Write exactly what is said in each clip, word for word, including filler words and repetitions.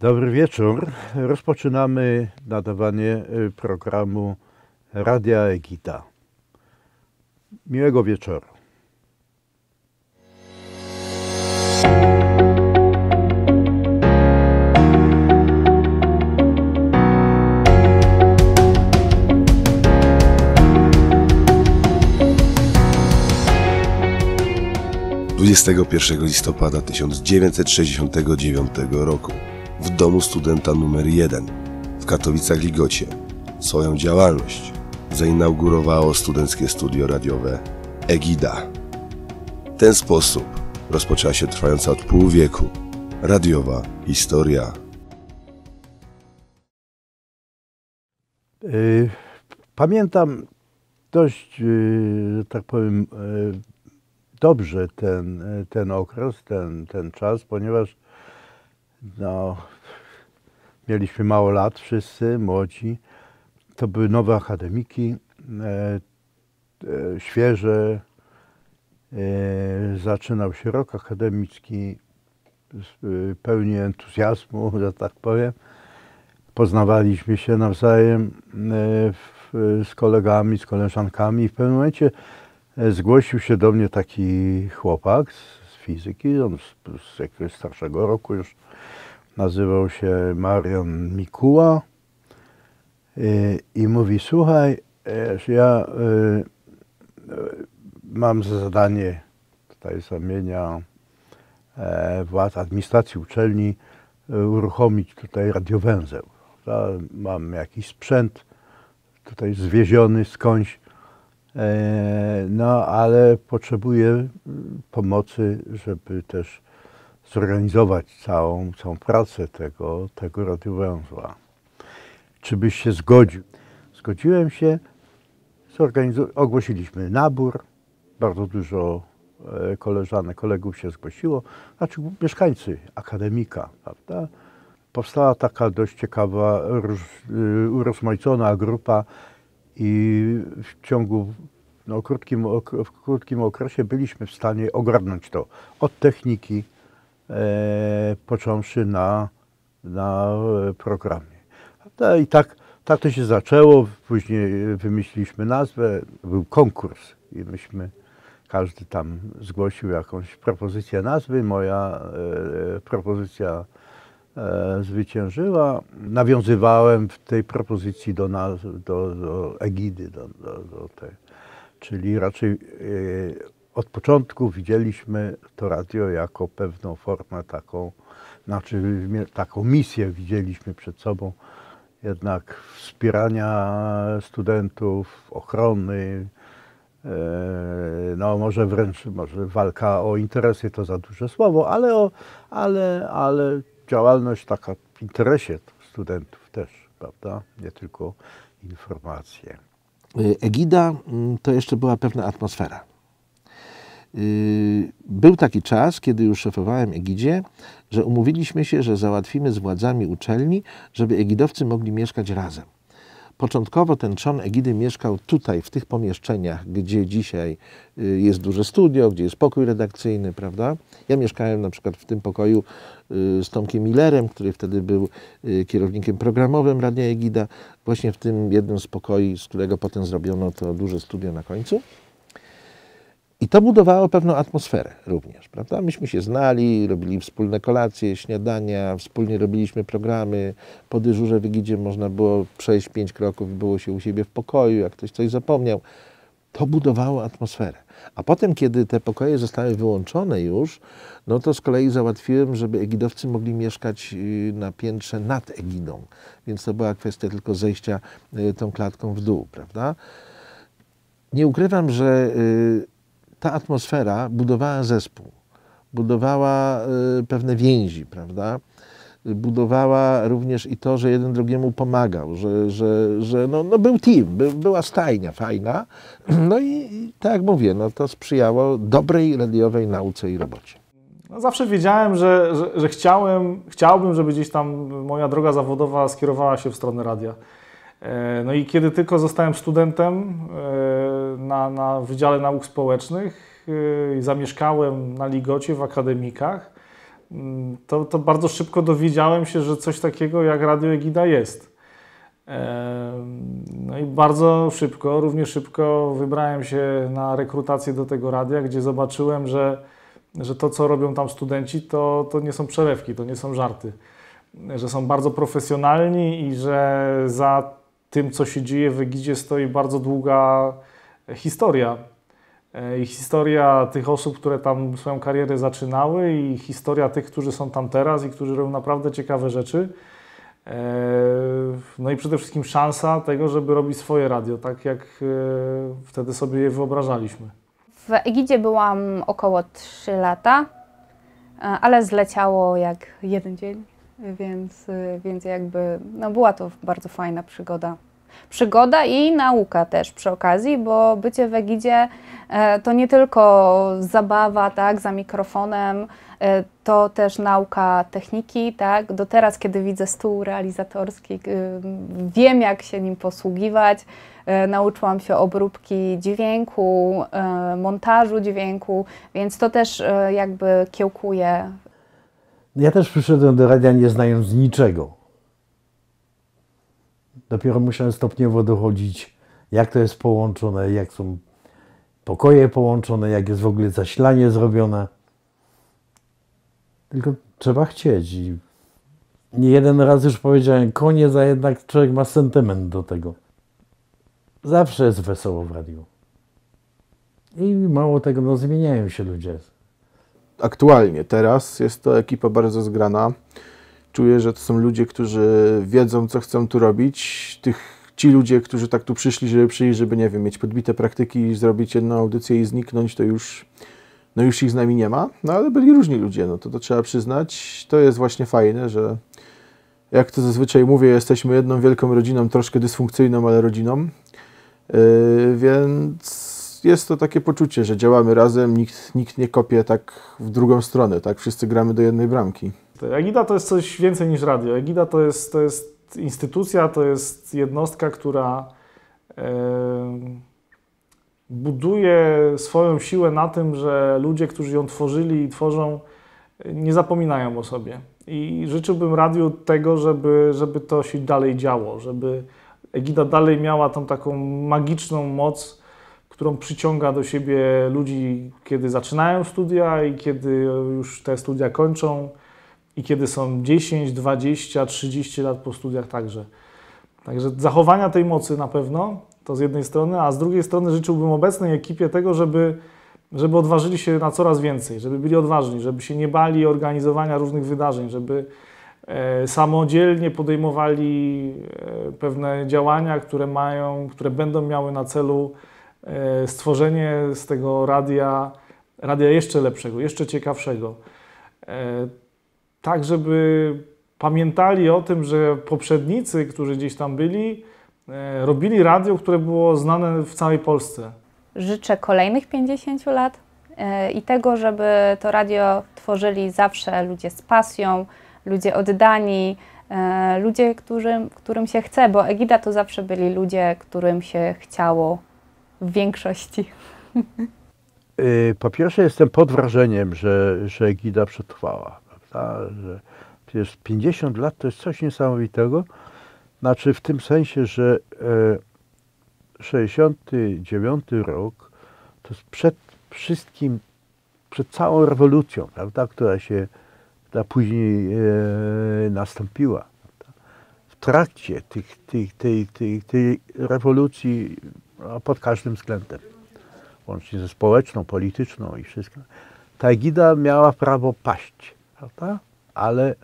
Dobry wieczór. Rozpoczynamy nadawanie programu Radia Egida. Miłego wieczoru. dwudziestego pierwszego listopada tysiąc dziewięćset sześćdziesiątego dziewiątego roku w domu studenta numer jeden w Katowicach Ligocie swoją działalność zainaugurowało studenckie studio radiowe Egida. W ten sposób rozpoczęła się trwająca od pół wieku radiowa historia. Pamiętam dość, że tak powiem, dobrze ten, ten okres, ten, ten czas, ponieważ no, mieliśmy mało lat wszyscy, młodzi. To były nowe akademiki, e, e, świeże. E, zaczynał się rok akademicki, e, pełni entuzjazmu, że tak powiem. Poznawaliśmy się nawzajem e, w, z kolegami, z koleżankami. W pewnym momencie zgłosił się do mnie taki chłopak z, z fizyki, on z, z jakiegoś starszego roku już, nazywał się Marian Mikuła i, i mówi: słuchaj, ja y, mam za zadanie tutaj z ramienia e, władz administracji uczelni e, uruchomić tutaj radiowęzeł. Ja mam jakiś sprzęt tutaj zwieziony skądś. No, ale potrzebuję pomocy, żeby też zorganizować całą, całą pracę tego, tego radiowęzła. Czy byś się zgodził? Zgodziłem się, ogłosiliśmy nabór, bardzo dużo koleżanek, kolegów się zgłosiło, znaczy mieszkańcy akademika, prawda? Powstała taka dość ciekawa, urozmaicona grupa, i w ciągu, no, krótkim, w krótkim okresie byliśmy w stanie ogarnąć to. Od techniki, e, począwszy na, na programie. No i tak, tak to się zaczęło. Później wymyśliliśmy nazwę. Był konkurs i myśmy, każdy tam zgłosił jakąś propozycję nazwy. Moja e, propozycja E, zwyciężyła. Nawiązywałem w tej propozycji do, nas, do, do Egidy, do, do, do tej. Czyli raczej e, od początku widzieliśmy to radio jako pewną formę taką, znaczy taką misję widzieliśmy przed sobą, jednak wspierania studentów, ochrony, e, no może wręcz może walka o interesy to za duże słowo, ale, o, ale, ale działalność taka w interesie studentów też, prawda? Nie tylko informacje. Egida to jeszcze była pewna atmosfera. Był taki czas, kiedy już szefowałem Egidzie, że umówiliśmy się, że załatwimy z władzami uczelni, żeby egidowcy mogli mieszkać razem. Początkowo ten trzon Egidy mieszkał tutaj, w tych pomieszczeniach, gdzie dzisiaj jest duże studio, gdzie jest pokój redakcyjny, prawda? Ja mieszkałem na przykład w tym pokoju z Tomkiem Millerem, który wtedy był kierownikiem programowym Radia Egida, właśnie w tym jednym z pokoi, z którego potem zrobiono to duże studio na końcu. I to budowało pewną atmosferę również, prawda? Myśmy się znali, robili wspólne kolacje, śniadania, wspólnie robiliśmy programy. Po dyżurze w Egidzie można było przejść pięć kroków i było się u siebie w pokoju, jak ktoś coś zapomniał. To budowało atmosferę. A potem, kiedy te pokoje zostały wyłączone już, no to z kolei załatwiłem, żeby egidowcy mogli mieszkać na piętrze nad Egidą. Więc to była kwestia tylko zejścia tą klatką w dół, prawda? Nie ukrywam, że ta atmosfera budowała zespół, budowała y, pewne więzi, prawda? Budowała również i to, że jeden drugiemu pomagał, że, że, że no, no był team, by, była stajnia fajna. No i tak jak mówię, no to sprzyjało dobrej radiowej nauce i robocie. No, zawsze wiedziałem, że, że, że chciałem, chciałbym, żeby gdzieś tam moja droga zawodowa skierowała się w stronę radia. No i kiedy tylko zostałem studentem na, na Wydziale Nauk Społecznych i zamieszkałem na Ligocie w akademikach, to, to bardzo szybko dowiedziałem się, że coś takiego jak Radio Egida jest. No i bardzo szybko, równie szybko wybrałem się na rekrutację do tego radia, gdzie zobaczyłem, że, że to, co robią tam studenci, to, to nie są przelewki, to nie są żarty. Że są bardzo profesjonalni i że za tym, co się dzieje w Egidzie, stoi bardzo długa historia. I historia tych osób, które tam swoją karierę zaczynały, i historia tych, którzy są tam teraz i którzy robią naprawdę ciekawe rzeczy. No i przede wszystkim szansa tego, żeby robić swoje radio, tak jak wtedy sobie je wyobrażaliśmy. W Egidzie byłam około trzy lata, ale zleciało jak jeden dzień, więc, więc jakby no była to bardzo fajna przygoda. Przygoda i nauka też przy okazji, bo bycie w Egidzie to nie tylko zabawa, tak, za mikrofonem, to też nauka techniki, tak. Do teraz, kiedy widzę stół realizatorski, wiem, jak się nim posługiwać. Nauczyłam się obróbki dźwięku, montażu dźwięku, więc to też jakby kiełkuje. Ja też przyszedłem do radia nie znając niczego. Dopiero musiałem stopniowo dochodzić, jak to jest połączone, jak są pokoje połączone, jak jest w ogóle zasilanie zrobione. Tylko trzeba chcieć. I nie jeden raz już powiedziałem koniec, a jednak człowiek ma sentyment do tego. Zawsze jest wesoło w radiu. I mało tego, no, zmieniają się ludzie. Aktualnie, teraz jest to ekipa bardzo zgrana. Czuję, że to są ludzie, którzy wiedzą, co chcą tu robić. Tych, ci ludzie, którzy tak tu przyszli, żeby przyjść, żeby, nie wiem, mieć podbite praktyki, zrobić jedną audycję i zniknąć, to już, no już ich z nami nie ma. No ale byli różni ludzie, no to, to trzeba przyznać. To jest właśnie fajne, że jak to zazwyczaj mówię, jesteśmy jedną wielką rodziną, troszkę dysfunkcyjną, ale rodziną. Yy, więc jest to takie poczucie, że działamy razem, nikt, nikt nie kopie tak w drugą stronę, tak? Wszyscy gramy do jednej bramki. Egida to jest coś więcej niż radio. Egida to jest, to jest instytucja, to jest jednostka, która e, buduje swoją siłę na tym, że ludzie, którzy ją tworzyli i tworzą, nie zapominają o sobie. I życzyłbym radiu tego, żeby, żeby to się dalej działo, żeby Egida dalej miała tą taką magiczną moc, którą przyciąga do siebie ludzi, kiedy zaczynają studia i kiedy już te studia kończą. I kiedy są dziesięć, dwadzieścia, trzydzieści lat po studiach także. Także zachowania tej mocy na pewno, to z jednej strony, a z drugiej strony życzyłbym obecnej ekipie tego, żeby, żeby odważyli się na coraz więcej, żeby byli odważni, żeby się nie bali organizowania różnych wydarzeń, żeby e, samodzielnie podejmowali e, pewne działania, które mają, które będą miały na celu e, stworzenie z tego radia, radia jeszcze lepszego, jeszcze ciekawszego. E, Tak, żeby pamiętali o tym, że poprzednicy, którzy gdzieś tam byli, robili radio, które było znane w całej Polsce. Życzę kolejnych pięćdziesięciu lat i tego, żeby to radio tworzyli zawsze ludzie z pasją, ludzie oddani, ludzie, którym, którym się chce, bo Egida to zawsze byli ludzie, którym się chciało w większości. Po pierwsze jestem pod wrażeniem, że, że Egida przetrwała. Ta, że przecież pięćdziesiąt lat to jest coś niesamowitego, znaczy w tym sensie, że e, sześćdziesiąty dziewiąty rok to jest przed wszystkim, przed całą rewolucją, prawda, która się ta później e, nastąpiła. Prawda? W trakcie tych, tych, tej, tej, tej rewolucji, no, pod każdym względem, łącznie ze społeczną, polityczną i wszystko, ta Egida miała prawo paść. Prawda? Ale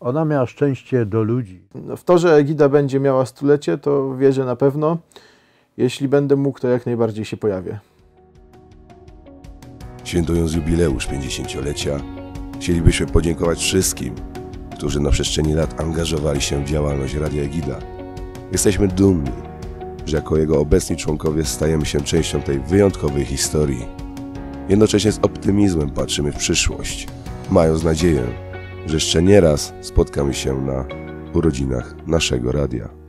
ona miała szczęście do ludzi. W to, że Egida będzie miała stulecie, to wierzę na pewno. Jeśli będę mógł, to jak najbardziej się pojawię. Świętując jubileusz pięćdziesięciolecia, chcielibyśmy podziękować wszystkim, którzy na przestrzeni lat angażowali się w działalność Radia Egida. Jesteśmy dumni, że jako jego obecni członkowie stajemy się częścią tej wyjątkowej historii. Jednocześnie z optymizmem patrzymy w przyszłość, mając nadzieję, że jeszcze nieraz spotkamy się na urodzinach naszego radia.